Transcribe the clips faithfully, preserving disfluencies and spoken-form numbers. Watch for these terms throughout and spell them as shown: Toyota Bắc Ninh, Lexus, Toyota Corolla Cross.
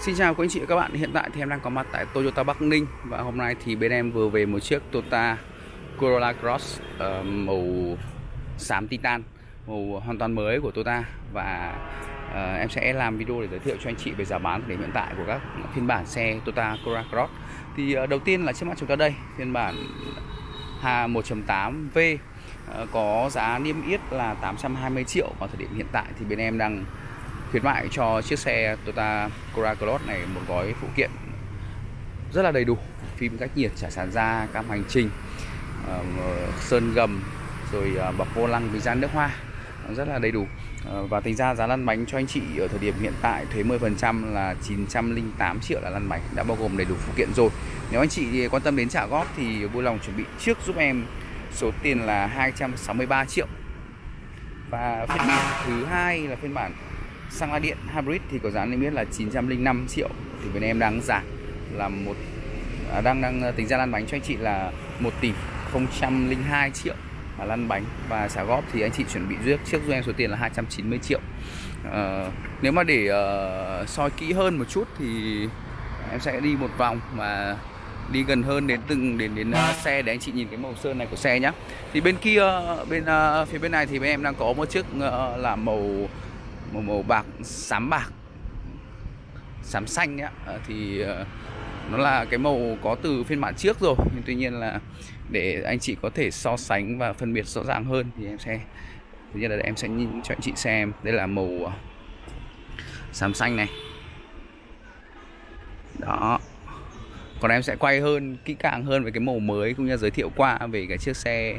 Xin chào quý anh chị và các bạn, hiện tại thì em đang có mặt tại Toyota Bắc Ninh. Và hôm nay thì bên em vừa về một chiếc Toyota Corolla Cross uh, màu xám Titan, màu hoàn toàn mới của Toyota. Và uh, em sẽ làm video để giới thiệu cho anh chị về giá bán đến hiện tại của các phiên bản xe Toyota Corolla Cross. Thì uh, đầu tiên là trước mắt chúng ta đây, phiên bản một chấm tám V uh, có giá niêm yết là tám trăm hai mươi triệu. Vào thời điểm hiện tại thì bên em đang khuyến mại cho chiếc xe Toyota Corolla Cross này một gói phụ kiện rất là đầy đủ: phim cách nhiệt, trải sàn da, cam hành trình, uh, sơn gầm, rồi uh, bọc vô lăng với dán nước hoa, rất là đầy đủ. Uh, và tính ra giá lăn bánh cho anh chị ở thời điểm hiện tại thuế mười phần trăm là chín trăm linh tám triệu là lăn bánh, đã bao gồm đầy đủ phụ kiện rồi. Nếu anh chị quan tâm đến trả góp thì vui lòng chuẩn bị trước giúp em số tiền là hai trăm sáu mươi ba triệu. Và phiên bản thứ hai là phiên bản xăng la điện hybrid thì có giá niêm yết là chín trăm linh năm triệu, thì bên em đang giảm là một à, đang đang tính ra lăn bánh cho anh chị là một tỷ không trăm linh hai triệu là lăn bánh, và trả góp thì anh chị chuẩn bị duyệt trước cho em số tiền là hai trăm chín mươi triệu. À, nếu mà để uh, soi kỹ hơn một chút thì em sẽ đi một vòng mà đi gần hơn đến từng đến đến uh, xe để anh chị nhìn cái màu sơn này của xe nhá. Thì bên kia bên uh, phía bên này thì bên em đang có một chiếc uh, là màu Màu, màu bạc xám bạc xám xanh ấy, thì nó là cái màu có từ phiên bản trước rồi, nhưng tuy nhiên là để anh chị có thể so sánh và phân biệt rõ ràng hơn thì em sẽ thứ nhất là em sẽ nhìn cho anh chị xem. Đây là màu xám xanh này đó, còn em sẽ quay hơn kỹ càng hơn về cái màu mới cũng như giới thiệu qua về cái chiếc xe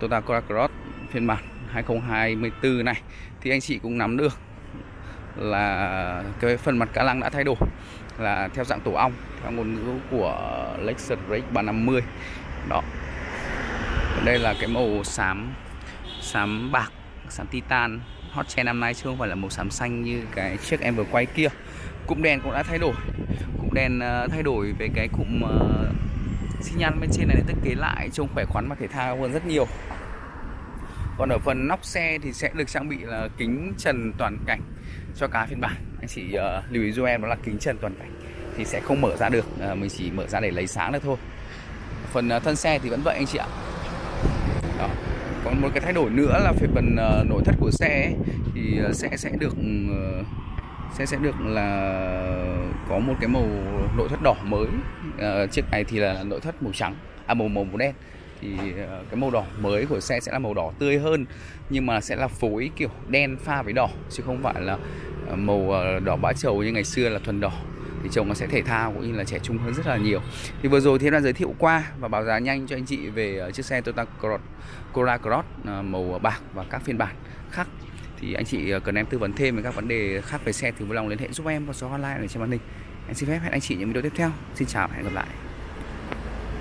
Toyota Corolla Cross phiên bản hai không hai tư này, thì anh chị cũng nắm được là cái phần mặt cá lăng đã thay đổi, là theo dạng tổ ong theo ngôn ngữ của Lexus R X ba trăm năm mươi đó. Còn đây là cái màu xám xám bạc, xám Titan hot trend năm nay, chứ không phải là màu xám xanh như cái chiếc em vừa quay kia. Cụm đèn cũng đã thay đổi, cụm đèn thay đổi về cái cụm xi nhan bên trên này để thiết kế lại trông khỏe khoắn và thể thao hơn rất nhiều. Còn ở phần nóc xe thì sẽ được trang bị là kính trần toàn cảnh cho cả phiên bản. Anh chỉ uh, lưu ý giúp em đó là kính trần toàn cảnh thì sẽ không mở ra được, uh, mình chỉ mở ra để lấy sáng được thôi. Phần uh, thân xe thì vẫn vậy anh chị ạ. Đó. Còn một cái thay đổi nữa là về phần uh, nội thất của xe ấy, thì uh, sẽ sẽ được uh, sẽ sẽ được là có một cái màu nội thất đỏ mới. Uh, chiếc này thì là nội thất màu trắng, à màu màu, màu đen. Thì cái màu đỏ mới của xe sẽ là màu đỏ tươi hơn, nhưng mà sẽ là phối kiểu đen pha với đỏ, chứ không phải là màu đỏ bã trầu như ngày xưa là thuần đỏ, thì trông nó sẽ thể thao cũng như là trẻ trung hơn rất là nhiều. Thì vừa rồi thì em đã giới thiệu qua và báo giá nhanh cho anh chị về chiếc xe Toyota Corolla Cross màu bạc và các phiên bản khác. Thì anh chị cần em tư vấn thêm về các vấn đề khác về xe thì vui lòng liên hệ giúp em qua số hotline ở trên màn hình. Em xin phép hẹn anh chị những video tiếp theo. Xin chào và hẹn gặp lại.